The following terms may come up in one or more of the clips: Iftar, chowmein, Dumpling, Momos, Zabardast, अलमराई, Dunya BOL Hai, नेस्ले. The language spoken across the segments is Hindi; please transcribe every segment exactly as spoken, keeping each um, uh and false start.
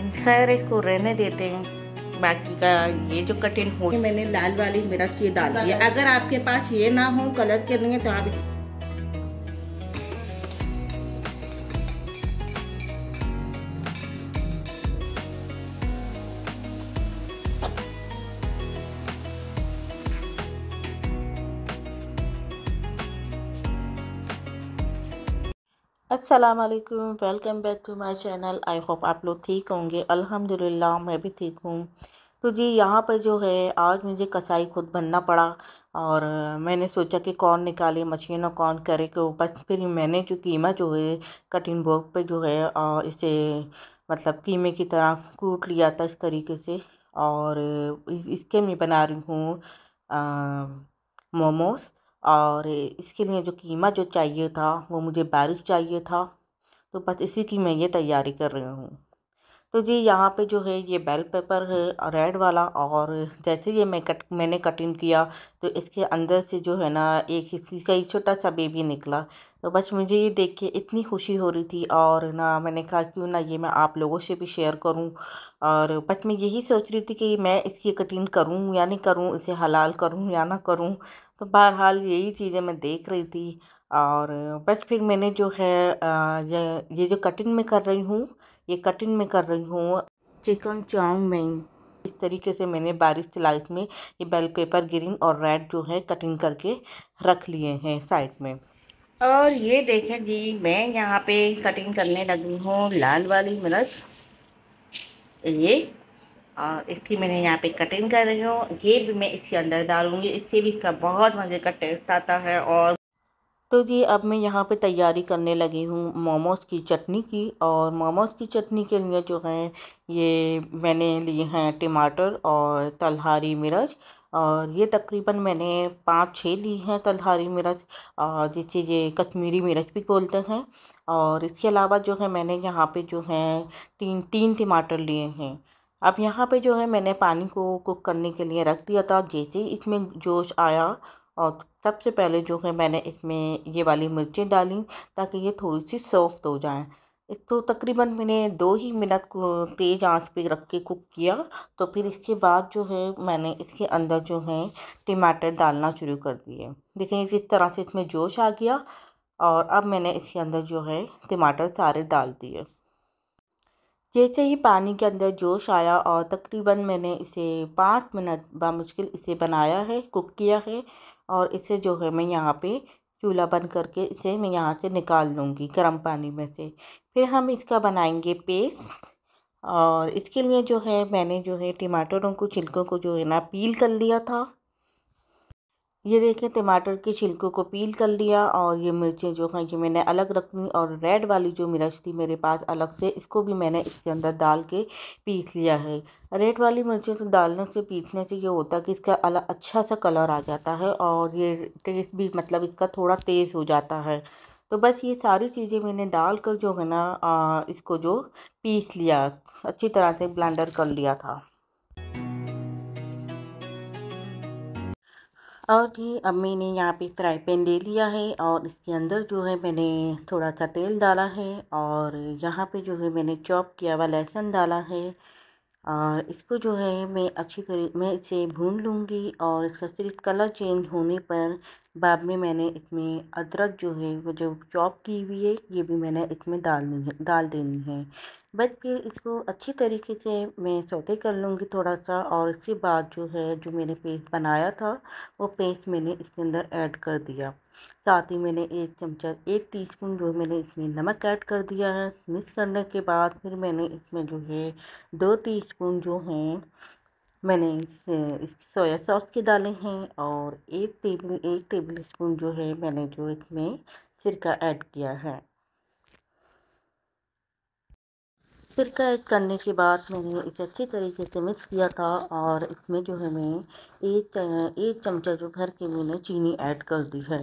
खैर इसको रहने देते हैं। बाकी का ये जो कटिंग हो मैंने लाल वाली मिर्च ये डाल दी है। अगर आपके पास ये ना हो कलर के लिए तो आप अस्सलाम वालेकुम, welcome back to my channel. I hope आप लोग ठीक होंगे। अल्हम्दुलिल्लाह मैं भी ठीक हूँ। तो जी यहाँ पर जो है आज मुझे कसाई खुद बनना पड़ा और मैंने सोचा कि कौन निकाले मशीन और कौन करे के ऊपर। फिर मैंने जो कीमा जो है कटिंग बोर्ड पे जो है और इसे मतलब कीमे की तरह कूट लिया था इस तरीके से। और इसके मैं बना रही हूँ मोमोस। और इसके लिए जो कीमा जो चाहिए था वो मुझे बारीक चाहिए था, तो बस इसी की मैं ये तैयारी कर रही हूँ। तो जी यहाँ पे जो है ये बेल पेपर है रेड वाला, और जैसे ये मैं कट मैंने कटिंग किया तो इसके अंदर से जो है ना एक हिस्से का ही छोटा सा बेबी निकला। तो बस मुझे ये देख के इतनी खुशी हो रही थी और ना मैंने कहा क्यों ना ये मैं आप लोगों से भी शेयर करूं। और बस मैं यही सोच रही थी कि मैं इसकी कटिंग करूँ या नहीं करूँ, इसे हलाल करूँ या ना करूँ। तो बहरहाल यही चीज़ें मैं देख रही थी। और बस फिर मैंने जो है ये, ये जो कटिंग में कर रही हूँ ये कटिंग में कर रही हूँ चिकन चाउमीन। इस तरीके से मैंने बारीक स्लाइस में ये बेल पेपर ग्रीन और रेड जो है कटिंग करके रख लिए हैं साइड में। और ये देखें जी मैं यहाँ पे कटिंग करने लगी हूँ लाल वाली मिर्च ये, और इसकी मैंने यहाँ पे कटिंग कर रही हूँ। ये भी मैं इसके अंदर डालूँगी, इससे भी इसका बहुत मज़े का टेस्ट आता है। और तो जी अब मैं यहाँ पे तैयारी करने लगी हूँ मोमोज़ की चटनी की। और मोमोज़ की चटनी के लिए जो है ये मैंने लिए हैं टमाटर और तलहारी मिर्च। और ये तकरीबन मैंने पाँच छः ली हैं तलहारी मिर्च, और जिसे ये कश्मीरी मिर्च भी बोलते हैं। और इसके अलावा जो है मैंने यहाँ पे जो है तीन तीन टमाटर लिए हैं। अब यहाँ पे जो है मैंने पानी को कुक करने के लिए रख दिया था। जैसे इसमें जोश आया और सबसे पहले जो है मैंने इसमें ये वाली मिर्चें डाली ताकि ये थोड़ी सी सॉफ्ट हो जाएं। इसको तकरीबन मैंने दो ही मिनट को तेज़ आंच पे रख के कुक किया। तो फिर इसके बाद जो है मैंने इसके अंदर जो है टमाटर डालना शुरू कर दिए। देखें जिस तरह से इसमें जोश आ गया, और अब मैंने इसके अंदर जो है टमाटर सारे डाल दिए। जैसे ही पानी के अंदर जोश आया और तकरीबन मैंने इसे पाँच मिनट बामुश्किल इसे बनाया है, कुक किया है। और इसे जो है मैं यहाँ पे चूल्हा बंद करके इसे मैं यहाँ से निकाल लूँगी गर्म पानी में से। फिर हम इसका बनाएंगे पेस्ट। और इसके लिए जो है मैंने जो है टमाटरों को छिलकों को जो है ना पील कर लिया था। ये देखें टमाटर के छिलकों को पील कर लिया। और ये मिर्चें जो हैं ये मैंने अलग रखी, और रेड वाली जो मिर्च थी मेरे पास अलग से इसको भी मैंने इसके अंदर डाल के पीस लिया है। रेड वाली मिर्चें तो डालने से पीसने से ये होता है कि इसका अलग अच्छा सा कलर आ जाता है और ये टेस्ट भी मतलब इसका थोड़ा तेज़ हो जाता है। तो बस ये सारी चीज़ें मैंने डाल कर जो है ना आ, इसको जो पीस लिया अच्छी तरह से ब्लेंडर कर लिया था। और जी अब मैंने यहाँ पे फ्राई पैन ले लिया है और इसके अंदर जो है मैंने थोड़ा सा तेल डाला है। और यहाँ पे जो है मैंने चॉप किया हुआ लहसुन डाला है। और इसको जो है मैं अच्छी तरह मैं इसे भून लूँगी। और इसका सिर्फ कलर चेंज होने पर बाद में मैंने इसमें अदरक जो है वो जो चॉप की हुई है ये भी मैंने इसमें डालनी है डाल देनी है। बस फिर इसको अच्छी तरीके से मैं सौते कर लूँगी थोड़ा सा। और इसके बाद जो है जो मैंने पेस्ट बनाया था वो पेस्ट मैंने इसके अंदर ऐड कर दिया। साथ ही मैंने एक चमचा एक टीस्पून जो मैंने इसमें नमक ऐड कर दिया है। मिक्स करने के बाद फिर मैंने इसमें जो है दो टीस्पून जो है मैंने इस सोया सॉस के डाले हैं। और एक टेबल एक टेबल स्पून जो है मैंने जो इसमें सिरका ऐड किया है। सिरका ऐड करने के बाद मैंने इसे अच्छे तरीके से मिक्स किया था। और इसमें जो है मैं एक एक चमचा जो भर के मैंने चीनी ऐड कर दी है।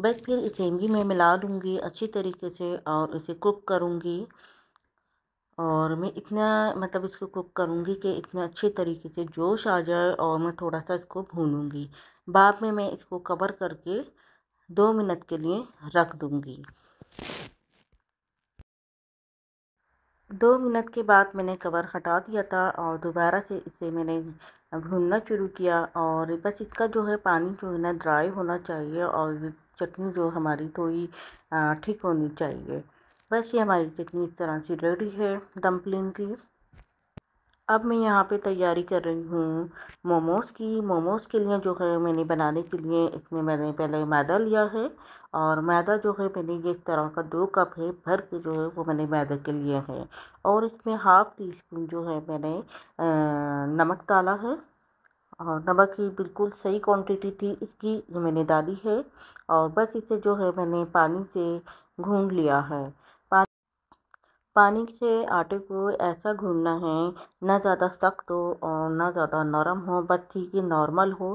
बस फिर इसे भी मैं मिला लूँगी अच्छी तरीके से और इसे कुक करूँगी। और मैं इतना मतलब इसको कुक करूँगी कि इसमें अच्छे तरीके से जोश आ जाए। और मैं थोड़ा सा इसको भूनूँगी, बाद में मैं इसको कवर करके दो मिनट के लिए रख दूँगी। दो मिनट के बाद मैंने कवर हटा दिया था और दोबारा से इसे मैंने भूनना शुरू किया। और बस इसका जो है पानी जो है ना ड्राई होना चाहिए और चटनी जो हमारी थोड़ी ठीक होनी चाहिए। बस ये हमारी चटनी इस तरह से रेडी है डम्पलिंग की। अब मैं यहाँ पे तैयारी कर रही हूँ मोमोज़ की। मोमोज़ के लिए जो है मैंने बनाने के लिए इसमें मैंने पहले मैदा लिया है और मैदा जो है मैंने ये इस तरह का दो कप है भर के जो है वो मैंने मैदा के लिए है। और इसमें हाफ़ टी स्पून जो है मैंने नमक डाला है और नमक की बिल्कुल सही क्वांटिटी थी इसकी जो मैंने डाली है। और बस इसे जो है मैंने पानी से घून लिया है। पानी से आटे को ऐसा घूनना है ना ज़्यादा सख्त हो और ना ज़्यादा नरम हो, बस ठीक ही नॉर्मल हो।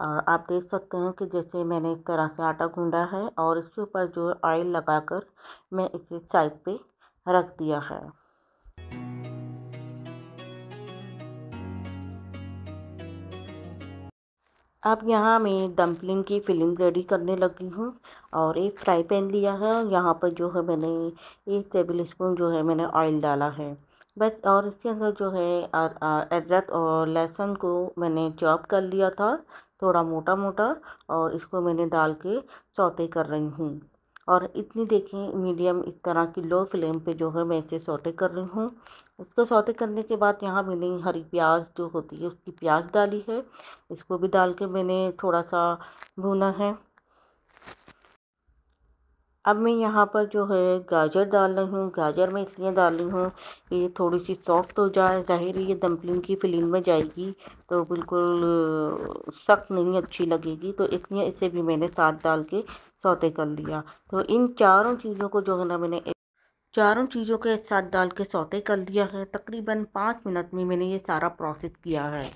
और आप देख सकते हैं कि जैसे मैंने इस तरह से आटा गूंदा है और इसके ऊपर जो ऑयल लगाकर मैं इसे साइड पे रख दिया है। अब यहाँ मैं डम्पलिंग की फिलिंग रेडी करने लगी हूँ और एक फ्राई पैन लिया है और यहाँ पर जो है मैंने एक टेबल स्पून जो है मैंने ऑयल डाला है बस। और इसके अंदर जो है अदरक और लहसुन को मैंने चॉप कर लिया था थोड़ा मोटा मोटा और इसको मैंने डाल के सौते कर रही हूँ। और इतनी देखें मीडियम इस तरह की लो फ्लेम पे जो है मैं इसे सौते कर रही हूँ। इसको सौते करने के बाद यहाँ मैंने हरी प्याज जो होती है उसकी प्याज डाली है, इसको भी डाल के मैंने थोड़ा सा भुना है। अब मैं यहाँ पर जो है गाजर डाल रही हूँ। गाजर मैं इसलिए डाल रही हूँ कि ये थोड़ी सी सॉफ्ट हो जाए, ज़ाहिर ये डम्पलिंग की फिलिंग में जाएगी तो बिल्कुल सख्त नहीं अच्छी लगेगी, तो इसलिए इसे भी मैंने साथ डाल के सौते कर लिया। तो इन चारों चीज़ों को जो है ना मैंने चारों चीज़ों के साथ डाल के सौते कर लिया है। तकरीबन पाँच मिनट में मैंने ये सारा प्रोसेस किया है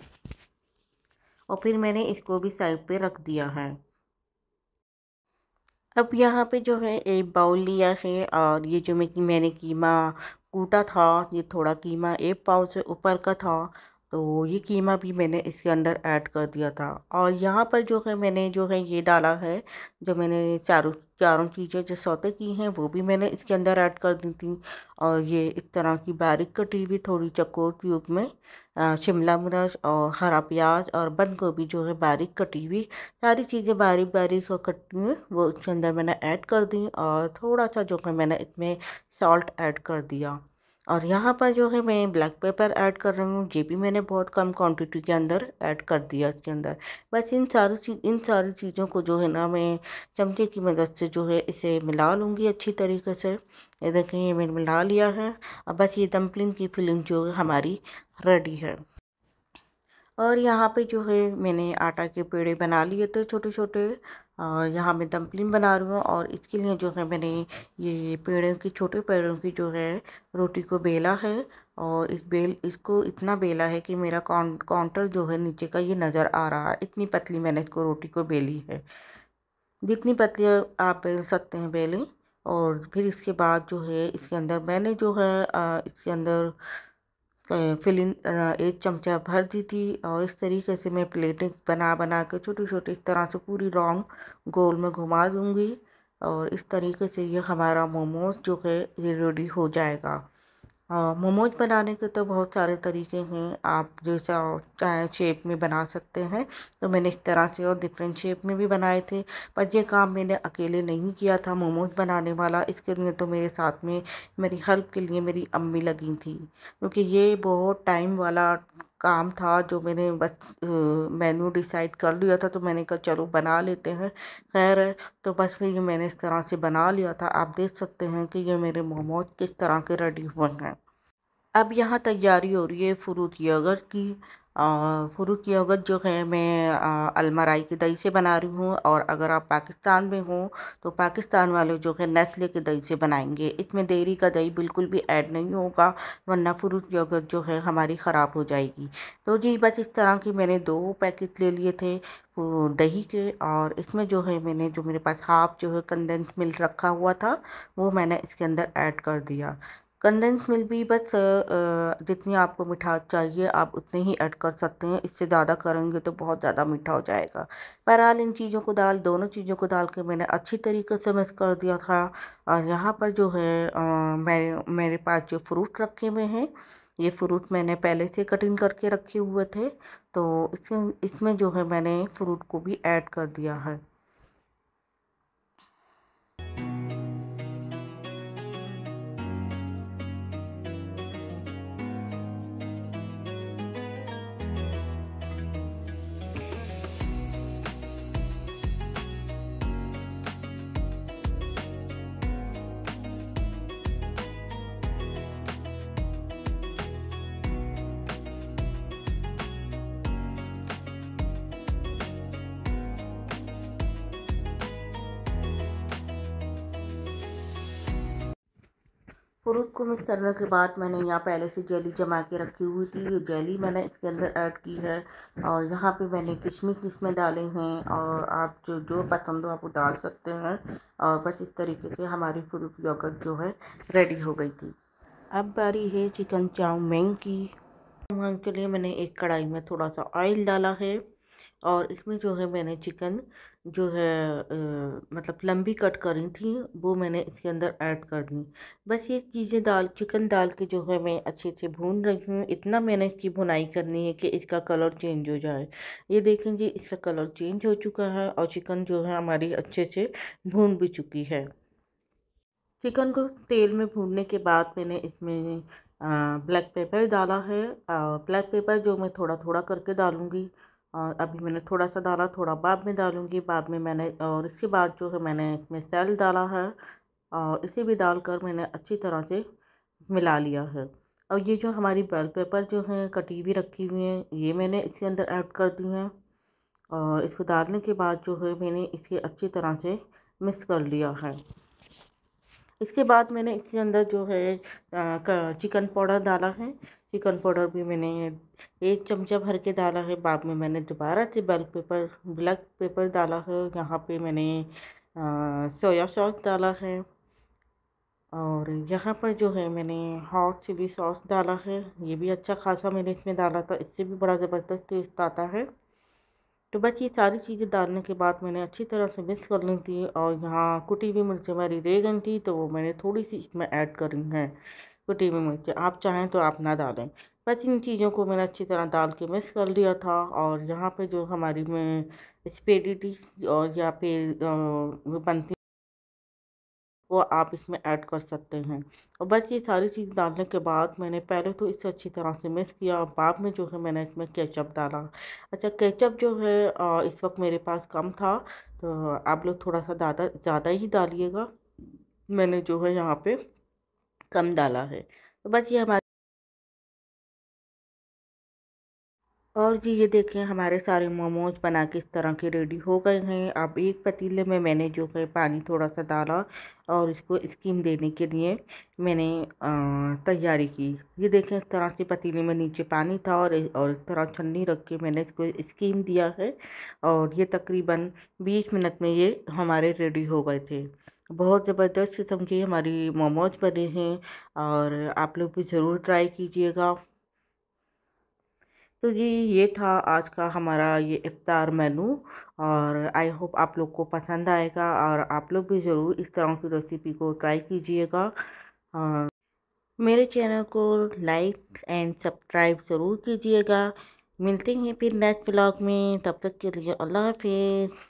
और फिर मैंने इसको भी साइड पे रख दिया है। अब यहाँ पे जो है एक बाउल लिया है और ये जो मैं मैंने कीमा कूटा था, ये थोड़ा कीमा एक पाव से ऊपर का था तो ये कीमा भी मैंने इसके अंदर ऐड कर दिया था। और यहाँ पर जो है मैंने जो है ये डाला है जो मैंने चारों चारों चीज़ें जो सौते की हैं वो भी मैंने इसके अंदर ऐड कर दी थी। और ये इस तरह की बारीक कटी हुई थोड़ी चकोर ट्यूब में शिमला मिर्च और हरा प्याज और बंद गोभी जो है बारीक कटी हुई सारी चीज़ें बारीक बारीक कटी हुई वो इसके अंदर मैंने ऐड कर दी। और थोड़ा सा जो है मैंने इसमें सॉल्ट ऐड कर दिया। और यहाँ पर जो है मैं ब्लैक पेपर ऐड कर रही हूँ, ये भी मैंने बहुत कम क्वांटिटी के अंदर ऐड कर दिया इसके अंदर। बस इन सारी चीज इन सारी चीज़ों को जो है ना मैं चमचे की मदद से जो है इसे मिला लूँगी अच्छी तरीके से। ये देखें ये मैंने मिला लिया है। अब बस ये डम्पलिंग की फिलिंग जो है हमारी रेडी है। और यहाँ पे जो है मैंने आटा के पेड़े बना लिए थे छोटे छोटे और यहाँ मैं डम्पलिंग बना रही हूँ। और इसके लिए जो है मैंने ये पेड़ों की छोटे पेड़ों की जो है रोटी को बेला है और इस बेल इसको इतना बेला है कि मेरा काउं काउंटर जो है नीचे का ये नज़र आ रहा है। इतनी पतली मैंने इसको रोटी को बेली है, जितनी पतली आप बेल सकते हैं बेलें। और फिर इसके बाद जो है इसके अंदर मैंने जो है आ, इसके अंदर फिलिंग एक चमचा भर दी थी। और इस तरीके से मैं प्लेटें बना बना के छोटी छोटी इस तरह से पूरी राउंड गोल में घुमा दूंगी। और इस तरीके से ये हमारा मोमोज जो है ये रेडी हो जाएगा। मोमोज बनाने के तो बहुत सारे तरीके हैं, आप जैसा चाहे शेप में बना सकते हैं, तो मैंने इस तरह से और डिफरेंट शेप में भी बनाए थे। पर यह काम मैंने अकेले नहीं किया था मोमोज बनाने वाला, इसके लिए तो मेरे साथ में मेरी हेल्प के लिए मेरी अम्मी लगी थी, क्योंकि ये बहुत टाइम वाला काम था। जो मैंने बस मेन्यू डिसाइड कर लिया था तो मैंने कहा चलो बना लेते हैं, खैर है। तो बस फिर मैंने इस तरह से बना लिया था। आप देख सकते हैं कि ये मेरे मोमोज किस तरह के रेडी हुए हैं। अब यहाँ तैयारी हो रही है फ्रूट योगर्ट की। और फ्रूट योगर्ट जो है मैं अलमराई की दही से बना रही हूँ। और अगर आप पाकिस्तान में हो तो पाकिस्तान वाले जो है नेस्ले के दही से बनाएंगे, इसमें डेयरी का दही बिल्कुल भी ऐड नहीं होगा, वरना फ्रूट योगर्ट जो है हमारी ख़राब हो जाएगी। तो जी बस इस तरह की मैंने दो पैकेट ले लिए थे दही के। और इसमें जो है मैंने जो मेरे पास हाफ जो है कंडेंस मिल्क रखा हुआ था वो मैंने इसके अंदर ऐड कर दिया। कंडेंस मिल्क भी बस जितनी आपको मिठास चाहिए आप उतने ही ऐड कर सकते हैं, इससे ज़्यादा करेंगे तो बहुत ज़्यादा मीठा हो जाएगा। बहरहाल इन चीज़ों को डाल दोनों चीज़ों को डाल के मैंने अच्छी तरीके से मिक्स कर दिया था। और यहाँ पर जो है आ, मेरे मेरे पास जो फ्रूट रखे हुए हैं, ये फ्रूट मैंने पहले से कटिंग करके रखे हुए थे, तो इसमें इसमें जो है मैंने फ्रूट को भी ऐड कर दिया है। फ्रूट को मिक्स करने के बाद मैंने यहाँ पहले से जेली जमा के रखी हुई थी, ये जेली मैंने इसके अंदर ऐड की है। और यहाँ पे मैंने किशमिश इसमें डाले हैं, और आप जो जो पसंद हो आप वो डाल सकते हैं। और बस इस तरीके से हमारी फ्रूट योगर्ट जो है रेडी हो गई थी। अब बारी है चिकन चाउमीन की। चाउमीन के लिए मैंने एक कढ़ाई में थोड़ा सा ऑयल डाला है, और इसमें जो है मैंने चिकन जो है आ, मतलब लंबी कट करी थी वो मैंने इसके अंदर ऐड कर दी। बस ये चीज़ें डाल चिकन डाल के जो है मैं अच्छे से भून रही हूँ। इतना मैंने इसकी भुनाई करनी है कि इसका कलर चेंज हो जाए। ये देखें जी, इसका कलर चेंज हो चुका है और चिकन जो है हमारी अच्छे से भून भी चुकी है। चिकन को तेल में भूनने के बाद मैंने इसमें आ, ब्लैक पेपर डाला है। आ, ब्लैक पेपर जो मैं थोड़ा थोड़ा करके डालूँगी। और अभी मैंने थोड़ा सा डाला, थोड़ा बाद में डालूँगी बाद में मैंने। और इसके बाद जो है मैंने इसमें सेल डाला है, और इसे भी डालकर मैंने अच्छी तरह से मिला लिया है। और ये जो हमारी बेल पेपर जो है कटी हुई रखी हुई है, ये मैंने इसके अंदर ऐड कर दी है। और इसको डालने के बाद जो है मैंने इसे अच्छी तरह से मिक्स कर लिया है। इसके बाद मैंने इसके अंदर जो है चिकन पाउडर डाला है। चिकन पाउडर भी मैंने एक चमचा भर के डाला है। बाद में मैंने दोबारा से ब्लैक पेपर ब्लैक पेपर डाला है। यहाँ पे मैंने सोया सॉस डाला है, और यहाँ पर जो है मैंने हॉट चिली सॉस डाला है। ये भी अच्छा खासा मैंने इसमें डाला था, इससे भी बड़ा ज़बरदस्त टेस्ट आता है। तो बस ये सारी चीज़ें डालने के बाद मैंने अच्छी तरह से मिक्स कर ली थी। और यहाँ कुटी हुई मिर्च हमारी रह गई थी, तो वो मैंने थोड़ी सी इसमें ऐड करी है। कुटी हुई मिर्च आप चाहें तो आप ना डालें। बस इन चीज़ों को मैंने अच्छी तरह डाल के मिक्स कर लिया था। और यहाँ पे जो हमारी में स्पेगेटी और या फिर बनती वो आप इसमें ऐड कर सकते हैं। और बस ये सारी चीज़ डालने के बाद मैंने पहले तो इसे अच्छी तरह से मिक्स किया। बाद में जो है मैंने इसमें केचप डाला। अच्छा, केचप जो है इस वक्त मेरे पास कम था, तो आप लोग थोड़ा सा ज़्यादा ज़्यादा ही डालिएगा। मैंने जो है यहाँ पे कम डाला है। तो बस ये हमारे और जी ये देखें हमारे सारे मोमोज बना के इस तरह के रेडी हो गए हैं। अब एक पतीले में मैंने जो है पानी थोड़ा सा डाला, और इसको स्टीम देने के लिए मैंने तैयारी की। ये देखें इस तरह से पतीले में नीचे पानी था, और और इस तरह छन्नी रख के मैंने इसको स्टीम दिया है। और ये तकरीबन बीस मिनट में ये हमारे रेडी हो गए थे। बहुत ज़बरदस्त किस्म की हमारी मोमोज बने हैं, और आप लोग भी ज़रूर ट्राई कीजिएगा। तो जी ये था आज का हमारा ये इफ्तार मेनू, और आई होप आप लोग को पसंद आएगा। और आप लोग भी ज़रूर इस तरह की रेसिपी को ट्राई कीजिएगा। और मेरे चैनल को लाइक एंड सब्सक्राइब ज़रूर कीजिएगा। मिलते हैं फिर नेक्स्ट व्लॉग में, तब तक के लिए अल्लाह हाफिज़।